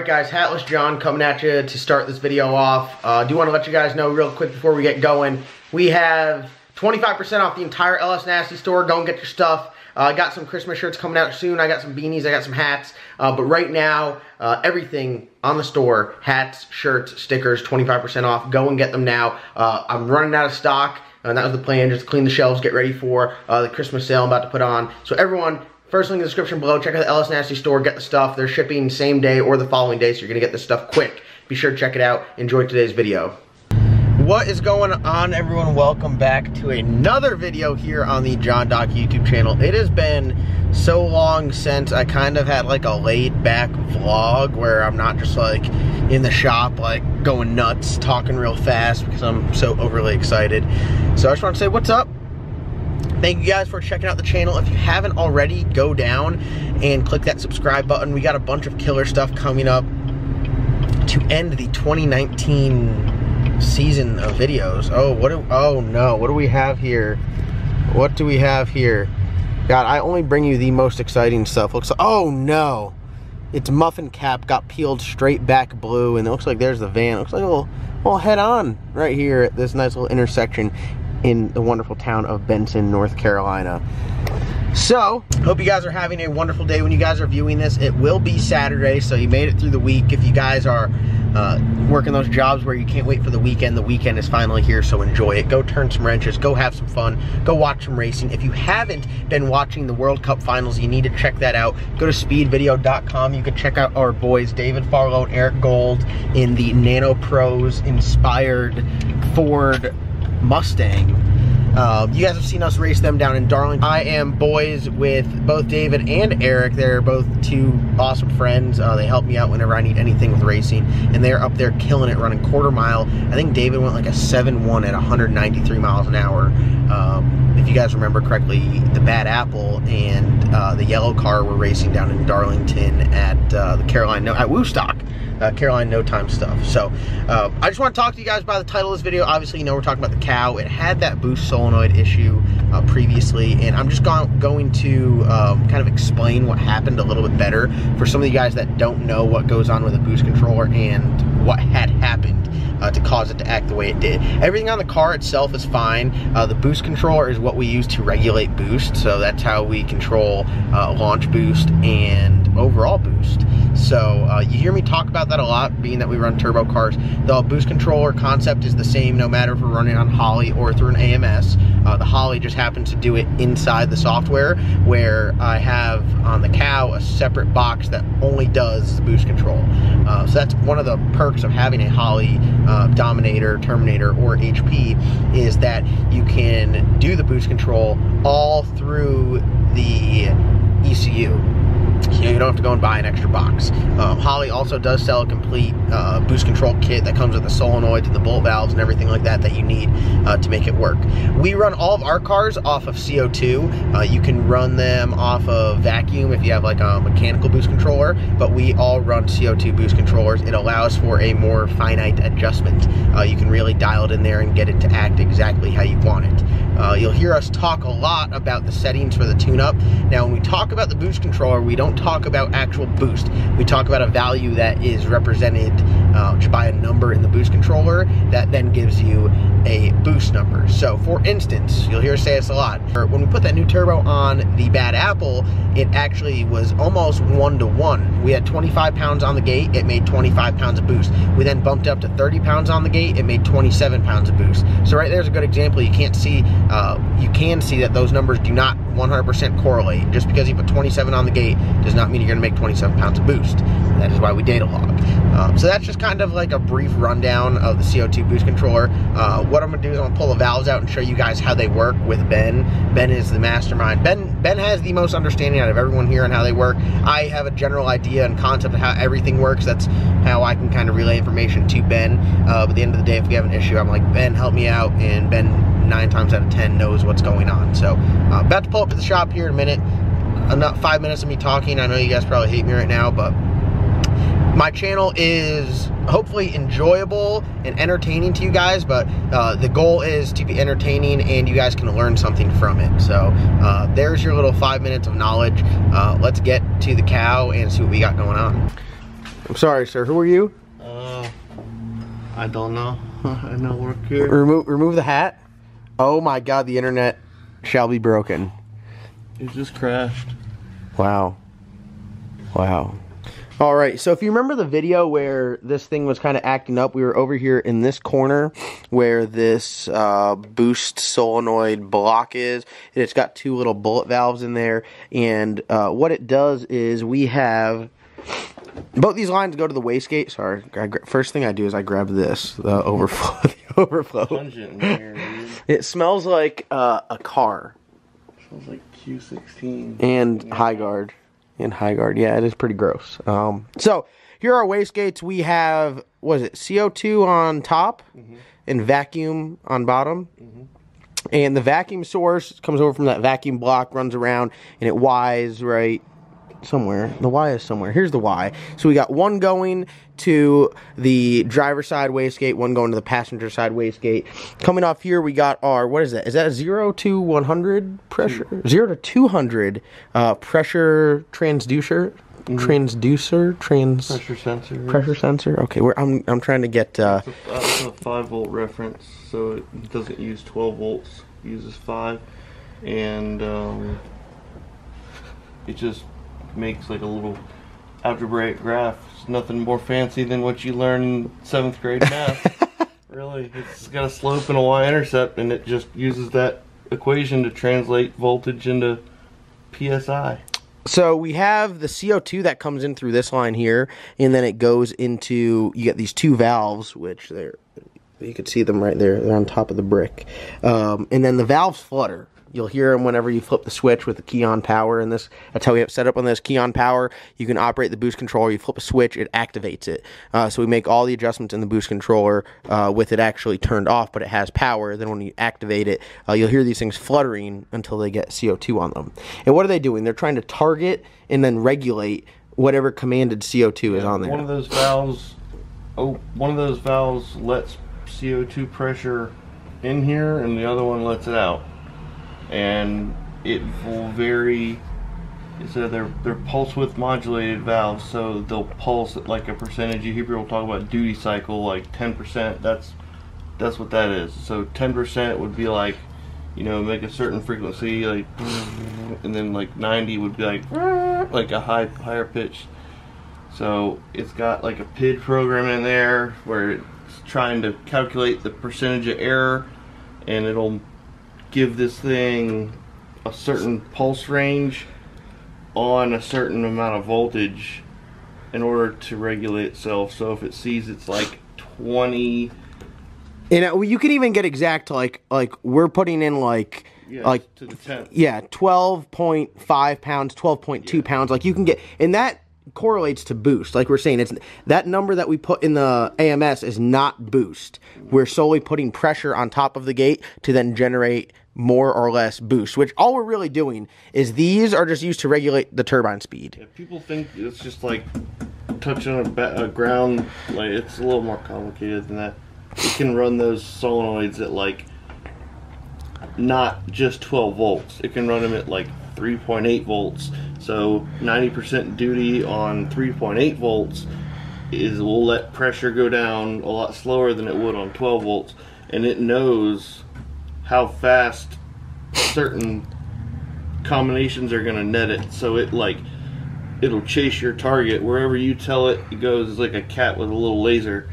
Alright guys, Hatless John coming at you to start this video off. I do want to let you guys know real quick before we get going, we have 25% off the entire LS Nasty store. Go and get your stuff. I got some Christmas shirts coming out soon. I got some beanies, I got some hats. But right now, everything on the store, hats, shirts, stickers, 25% off. Go and get them now. I'm running out of stock, and that was the plan, just clean the shelves, get ready for the Christmas sale I'm about to put on. So everyone, first link in the description below, check out the LS Nasty store, get the stuff. They're shipping same day or the following day, so you're gonna get this stuff quick. Be sure to check it out. Enjoy today's video. What is going on, everyone? Welcome back to another video here on the John Doc YouTube channel. It has been so long since I kind of had like a laid back vlog where I'm not just like in the shop like going nuts, talking real fast because I'm so overly excited. So I just want to say what's up. Thank you guys for checking out the channel. If you haven't already, go down and click that subscribe button. We got a bunch of killer stuff coming up to end the 2019 season of videos. What do we have here? What do we have here? God, I only bring you the most exciting stuff. Looks like, oh no, it's muffin cap got peeled straight back blue, and it looks like there's the van. It looks like a little head on right here at this nice little intersection in the wonderful town of Benson, North Carolina. So, hope you guys are having a wonderful day when you guys are viewing this. It will be Saturday, so you made it through the week. If you guys are working those jobs where you can't wait for the weekend is finally here, so enjoy it. Go turn some wrenches, go have some fun, go watch some racing. If you haven't been watching the World Cup Finals, you need to check that out. Go to speedvideo.com. You can check out our boys, David Farlow and Eric Gold, in the Nano Pros inspired Ford Mustang. You guys have seen us race them down in Darlington. I am boys with both David and Eric. They're both two awesome friends. They help me out whenever I need anything with racing, and they're up there killing it, running quarter mile. I think David went like a 7.1 at 193 miles an hour. If you guys remember correctly, the Bad Apple and the yellow car were racing down in Darlington at Woodstock. Caroline no time stuff. So I just want to talk to you guys about the title of this video. Obviously, you know we're talking about the cow. It had that boost solenoid issue previously, and I'm just going to kind of explain what happened a little bit better for some of you guys that don't know what goes on with a boost controller and what had happened to cause it to act the way it did. Everything on the car itself is fine. The boost controller is what we use to regulate boost, so that's how we control launch boost and overall boost. So you hear me talk about that a lot, being that we run turbo cars. The boost controller concept is the same no matter if we're running on Holley or through an AMS. The Holley just happens to do it inside the software, where I have on the cow a separate box that only does the boost control. So that's one of the perks of having a Holley Dominator, Terminator, or HP, is that you can do the boost control all through the ECU. So you don't have to go and buy an extra box. Holley also does sell a complete boost control kit that comes with the solenoids and the bolt valves and everything like that that you need to make it work. We run all of our cars off of CO2. You can run them off of vacuum if you have like a mechanical boost controller, but we all run CO2 boost controllers. It allows for a more finite adjustment. You can really dial it in there and get it to act exactly how you want it. You'll hear us talk a lot about the settings for the tune-up. Now, when we talk about the boost controller, we don't talk about actual boost. We talk about a value that is represented by a number in the boost controller that then gives you a boost number. So, for instance, you'll hear us say this a lot. When we put that new turbo on the Bad Apple, it actually was almost 1-to-1. We had 25 pounds on the gate, it made 25 pounds of boost. We then bumped up to 30 pounds on the gate, it made 27 pounds of boost. So right there's a good example. You can't see, you can see that those numbers do not 100% correlate. Just because you put 27 on the gate does not mean you're going to make 27 pounds of boost. That is why we data log. So that's just kind of like a brief rundown of the CO2 boost controller. What I'm going to do is I'm going to pull the valves out and show you guys how they work with Ben. Ben is the mastermind. Ben has the most understanding out of everyone here on how they work. I have a general idea and concept of how everything works. That's how I can kind of relay information to Ben. But at the end of the day, if we have an issue, I'm like, Ben, help me out, and Ben 9 times out of 10 knows what's going on. So about to pull up to the shop here in a minute. Enough 5 minutes of me talking. I know you guys probably hate me right now, but my channel is hopefully enjoyable and entertaining to you guys, but the goal is to be entertaining and you guys can learn something from it. So there's your little 5 minutes of knowledge. Let's get to the cow and see what we got going on. I'm sorry, sir. Who are you? I don't know. I don't work here. Remove the hat. Oh my God, the internet shall be broken. It just crashed. Wow. Wow. All right, so if you remember the video where this thing was kind of acting up, we were over here in this corner where this boost solenoid block is. And it's got two little bullet valves in there, and what it does is we have... both these lines go to the wastegate. Sorry, first thing I do is I grab this, the overflow. The overflow. Pungent in here, it smells like a car. It smells like Q16. And yeah. High guard. In high guard, yeah, it is pretty gross. So here are our wastegates. We have, what is it, CO2 on top, mm-hmm, and vacuum on bottom. Mm-hmm. And the vacuum source comes over from that vacuum block, runs around, and it Y's right somewhere. The Y is somewhere. Here's the Y. So we got one going to the driver's side wastegate, one going to the passenger side wastegate. Coming off here, we got our, what is that? Is that a 0 to 100 pressure? 0 to 200 pressure transducer? Mm-hmm. Pressure sensor. Pressure sensor. Okay, I'm trying to get... that's a 5-volt reference, so it doesn't use 12 volts. It uses 5. And it just makes like a little algebraic graph. It's nothing more fancy than what you learn in 7th grade math. Really, it's got a slope and a y-intercept, and it just uses that equation to translate voltage into PSI. So we have the CO2 that comes in through this line here, and then it goes into, you get these two valves, which they're, you can see them right there, they're on top of the brick. And then the valves flutter. You'll hear them whenever you flip the switch with the key on power, and that's how we have set up on this key on power. You can operate the boost controller. You flip a switch, it activates it. So we make all the adjustments in the boost controller with it actually turned off, but it has power. Then when you activate it, you'll hear these things fluttering until they get CO2 on them. And what are they doing? They're trying to target and then regulate whatever commanded CO2 is on there. One of those valves, one of those valves lets CO2 pressure in here, and the other one lets it out. And it will vary, so they're pulse width modulated valves, so they'll pulse at like a percentage. You hear people talk about duty cycle, like 10%, that's what that is. So 10% would be like, you know, make a certain frequency, like, and then like 90 would be like a higher pitch. So it's got like a PID program in there where it's trying to calculate the percentage of error, and it'll give this thing a certain pulse range on a certain amount of voltage in order to regulate itself. So if it sees it's like 20, and you can even get exact, like we're putting in like, yeah, like to the 10th. Yeah, 12.5 pounds, 12.2 yeah, pounds. Like you can get, and that correlates to boost. Like we're saying, it's that number that we put in the AMS is not boost. We're solely putting pressure on top of the gate to then generate more or less boost, which all we're really doing is these are just used to regulate the turbine speed. Yeah, people think it's just like touching a ground, like it's a little more complicated than that. You can run those solenoids at like not just 12 volts. It can run them at like 3.8 volts. So 90% duty on 3.8 volts will let pressure go down a lot slower than it would on 12 volts, and it knows how fast certain combinations are gonna net it. So it like, it'll chase your target wherever you tell it. It goes like a cat with a little laser.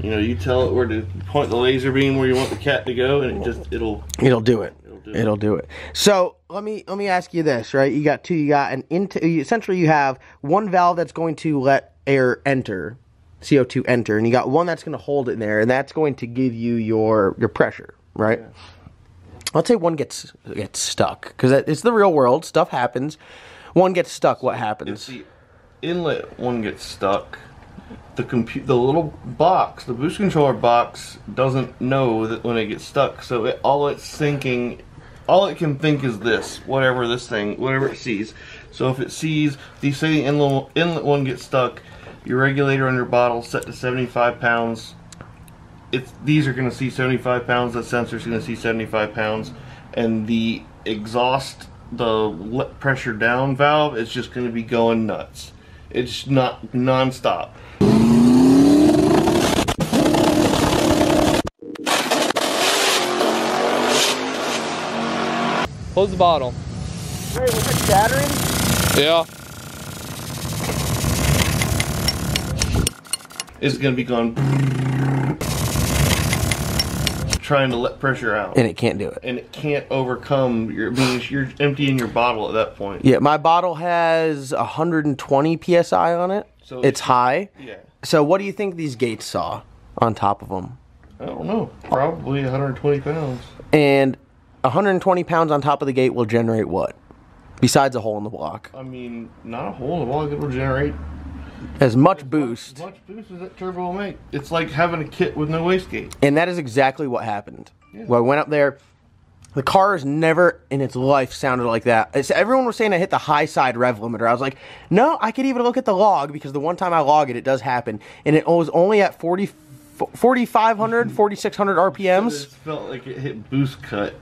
You know, you tell it where to point the laser beam where you want the cat to go, and it just it'll do it. It'll do it. So let me ask you this, right? You got two. You got an into. Essentially, you have one valve that's going to let air enter, CO2 enter, and you got one that's going to hold it in there, and that's going to give you your pressure, right? Yeah. Let's say one gets stuck, because it's the real world. Stuff happens. One gets stuck. What happens? If the inlet one gets stuck, the little box, the boost controller box, doesn't know that when it gets stuck. So all it can think is this, whatever it sees. So if it sees, say the inlet one gets stuck, your regulator on your bottle set to 75 pounds. These are going to see 75 pounds, that sensor's going to see 75 pounds, and the exhaust, the pressure down valve, is just going to be going nuts. It's not nonstop. Close the bottle. Hey, was it shattering? Yeah. It's gonna be gone. Trying to let pressure out. And it can't do it. And it can't overcome your, means you're emptying your bottle at that point. Yeah, my bottle has 120 PSI on it. So it's high. Yeah. So what do you think these gates saw on top of them? I don't know. Probably 120 pounds. And 120 pounds on top of the gate will generate what? Besides a hole in the block. I mean, not a hole in the block. It will generate as much boost. As much boost as that turbo will make. It's like having a kit with no wastegate. And that is exactly what happened. Yeah. Well, I went up there. The car has never in its life sounded like that. It's, everyone was saying I hit the high side rev limiter. I was like, no, I could even look at the log, because the one time I log it, it does happen. And it was only at 4,500, 4,600 RPMs. It felt like it hit boost cut.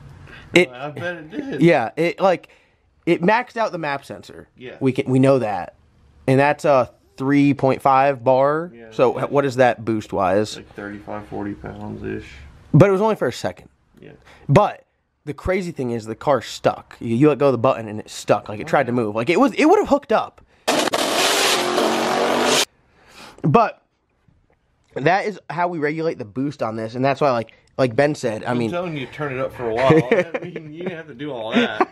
I bet it did. Yeah, it like it maxed out the map sensor. Yeah, we know that, and that's a 3.5 bar. Yeah, so like, what is that boost wise? Like 35, 40 pounds ish. But it was only for a second. Yeah. But the crazy thing is the car stuck. You let go of the button and it stuck. Like it tried to move. Like it would have hooked up. But that is how we regulate the boost on this, and that's why like Ben said, I mean, I'm telling you to turn it up for a while. I mean, you didn't have to do all that.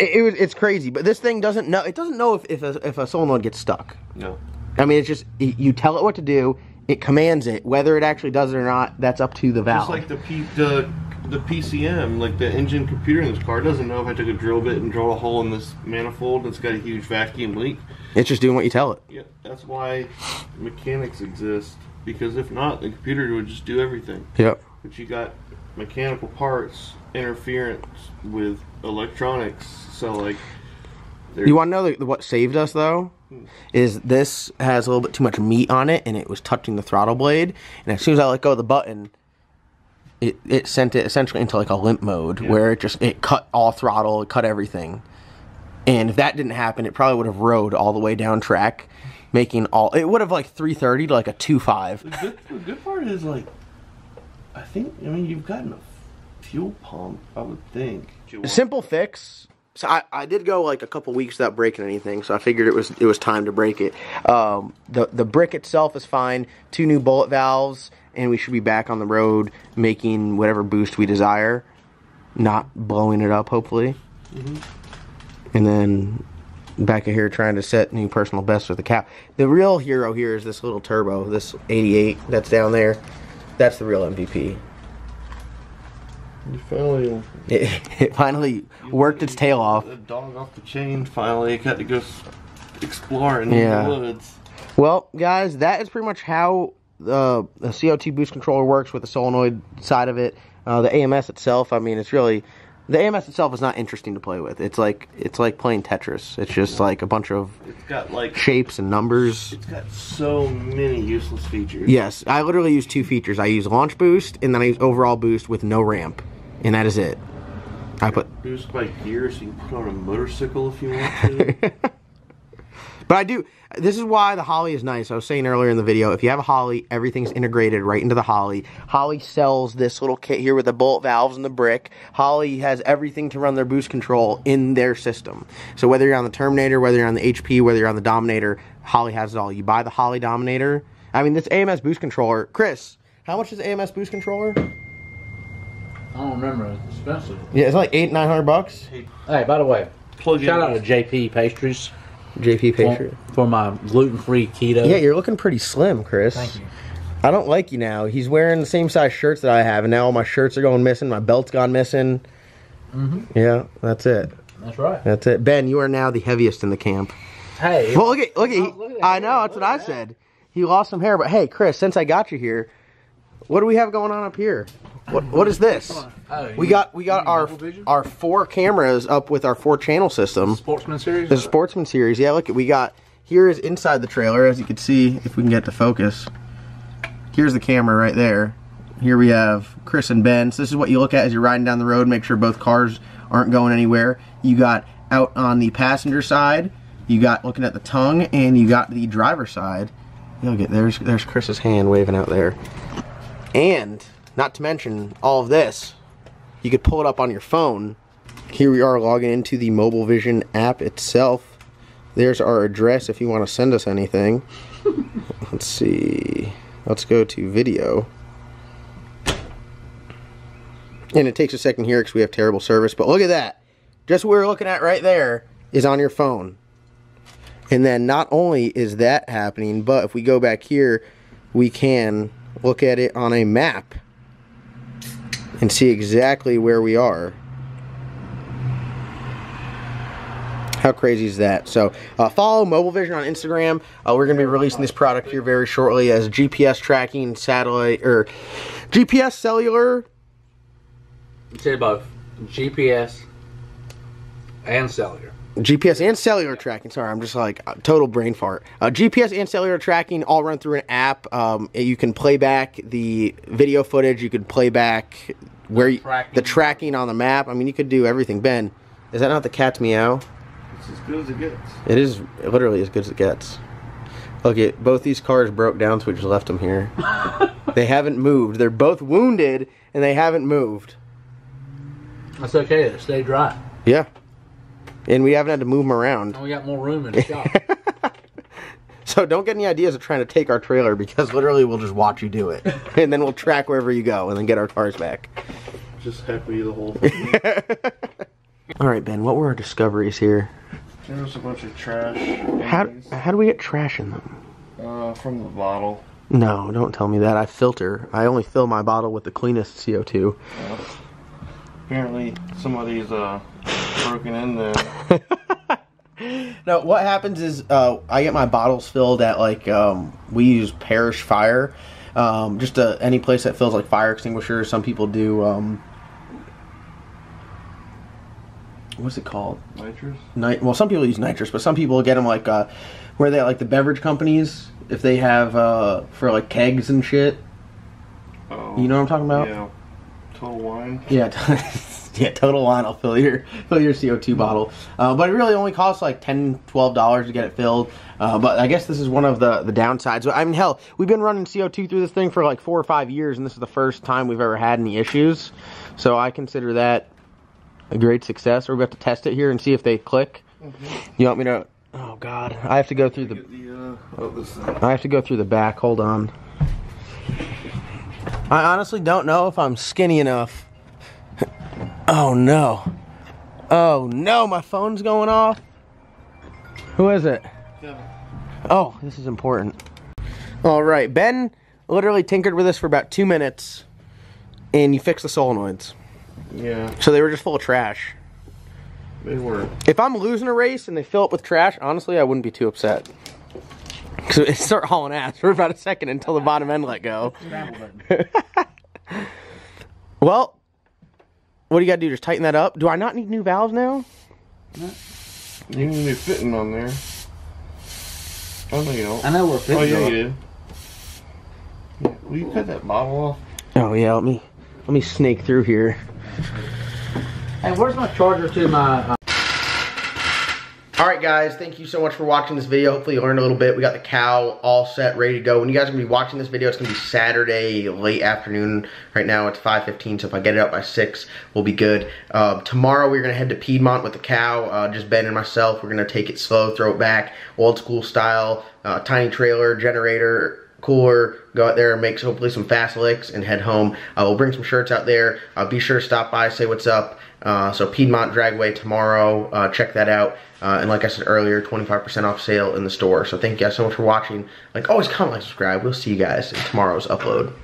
It's crazy, but this thing doesn't know. It doesn't know if a solenoid gets stuck. No. I mean, it's just you tell it what to do. It commands it. Whether it actually does it or not, that's up to the valve. Just like the PCM, like the engine computer in this car, doesn't know if I took a drill bit and drilled a hole in this manifold that's got a huge vacuum leak. It's just doing what you tell it. Yeah, that's why mechanics exist. Because if not, the computer would just do everything. Yep. But you got mechanical parts, interference with electronics. So, like, you want to know what saved us, though? Is this has a little bit too much meat on it, and it was touching the throttle blade. And as soon as I let go of the button, it sent it essentially into, like, a limp mode. Yeah. Where it cut all throttle, it cut everything. And if that didn't happen, it probably would have rode all the way down track. Making all it would have like 330 to like a 2.5. The good part is, like, I mean you've gotten a fuel pump, I would think. A simple fix. So I did go like a couple weeks without breaking anything, so I figured it was time to break it. The brick itself is fine, 2 new bullet valves, and we should be back on the road making whatever boost we desire, not blowing it up hopefully. And then back of here trying to set new personal bests with the cap. The real hero here is this little turbo, this 88 that's down there. That's the real MVP. It finally worked its tail off. The dog off the chain finally. It had to go explore in the woods. Well, guys, that is pretty much how the CO2 boost controller works with the solenoid side of it. The AMS itself, I mean, it's really... The AMS itself is not interesting to play with. It's like playing Tetris. It's just like a bunch of shapes and numbers. It's got so many useless features. Yes, I literally use 2 features. I use launch boost, and then I use overall boost with no ramp, and that is it. I put boost by gear, so you can put on a motorcycle if you want to. But I do. This is why the Holley is nice. I was saying earlier in the video, if you have a Holley, everything's integrated right into the Holley. Holley sells this little kit here with the bolt valves and the brick. Holley has everything to run their boost control in their system. So whether you're on the Terminator, whether you're on the HP, whether you're on the Dominator, Holley has it all. You buy the Holley Dominator. I mean, this AMS boost controller. Chris, how much is the AMS boost controller? I don't remember. It's expensive. Yeah, it's like $800-900 bucks. Hey, by the way, shout out to JP Pastries. JP Patriot. For my gluten-free keto. Yeah, you're looking pretty slim, Chris. Thank you. I don't like you now. He's wearing the same size shirts that I have, and now all my shirts are going missing. My belt's gone missing. Yeah, that's it. That's right. That's it. Ben, you are now the heaviest in the camp. Hey. Well, look at I know, that's what I said. He lost some hair, but hey, Chris, since I got you here, what do we have going on up here? What is this? Oh, we got our 4 cameras up with our 4 channel system. Sportsman series. The Sportsman series. Yeah, look, we got, here is inside the trailer, as you can see if we can get to focus. Here's the camera right there. Here we have Chris and Ben. So this is what you look at as you're riding down the road, make sure both cars aren't going anywhere. You got out on the passenger side, You got looking at the tongue, and you got the driver's side. You'll get there's Chris's hand waving out there. And not to mention all of this, you could pull it up on your phone. Here we are logging into the MobileVision app itself. There's our address if you want to send us anything. Let's see. Let's go to video. And it takes a second here because we have terrible service, but look at that. Just what we were looking at right there is on your phone. And then not only is that happening, but if we go back here, we can look at it on a map and see exactly where we are. How crazy is that? So follow MobileVision on Instagram. We're going to be releasing this product here very shortly as GPS tracking, satellite, or GPS cellular. You said both GPS and cellular. GPS and cellular tracking. Sorry, I'm just like total brain fart. GPS and cellular tracking all run through an app. You can play back the video footage. You could play back where the tracking on the map. I mean, you could do everything. Ben, is that not the cat's meow? It's as good as it gets. It is literally as good as it gets. Look, both these cars broke down, so we just left them here. They haven't moved. They're both wounded, and they haven't moved. That's okay. They stay dry. Yeah. And we haven't had to move them around. And we got more room in the shop. So don't get any ideas of trying to take our trailer, because literally we'll just watch you do it. And then we'll track wherever you go and then get our cars back. Just happy the whole thing. Alright, Ben, what were our discoveries here? There was a bunch of trash. How do we get trash in them? From the bottle. No, don't tell me that. I filter. I only fill my bottle with the cleanest CO2. Apparently somebody's broken in there. Now what happens is I get my bottles filled at like we use Parish Fire, just any place that fills like fire extinguishers. Some people do what's it called? Nitrous? Well, some people use nitrous, but some people get them like where they like the beverage companies if they have for like kegs and shit. Oh, you know what I'm talking about? Yeah. Total wine. Yeah. Yeah, Total Wine will fill your CO2 bottle. But it really only costs like $10, $12 to get it filled. But I guess this is one of the downsides. But I mean, hell, we've been running CO2 through this thing for like 4 or 5 years, and this is the first time we've ever had any issues. So I consider that a great success. Or we have to test it here and see if they click. Mm-hmm. You want me to... Oh, God. I have to go through I have to go through the back. Hold on. I honestly don't know if I'm skinny enough. Oh no. Oh no, my phone's going off. Who is it? Kevin. Oh, this is important. Alright, Ben literally tinkered with this for about 2 minutes and you fixed the solenoids. Yeah. So they were just full of trash. They were. If I'm losing a race and they fill it with trash, honestly, I wouldn't be too upset. Because it started hauling ass for about a second until the bottom end let go. Well, what do you gotta do? Just tighten that up? Do I not need new valves now? No. You need new fitting on there. Oh no, you don't. I know we're fitting. Oh yeah, you did. Yeah. Will you cut that bottle off? Oh yeah, let me snake through here. Hey, where's my charger to my? Alright guys, thank you so much for watching this video. Hopefully you learned a little bit. We got the cow all set, ready to go. When you guys are going to be watching this video, it's going to be Saturday, late afternoon. Right now it's 5:15, so if I get it up by 6, we'll be good. Tomorrow we're going to head to Piedmont with the cow. Just Ben and myself, we're going to take it slow, throw it back, old school style, tiny trailer, generator, cooler, go out there and make hopefully some fast licks and head home. We'll bring some shirts out there. Be sure to stop by, say what's up. So Piedmont Dragway tomorrow, check that out. And like I said earlier, 25% off sale in the store. So thank you guys so much for watching. Like always, comment, like, subscribe. We'll see you guys in tomorrow's upload.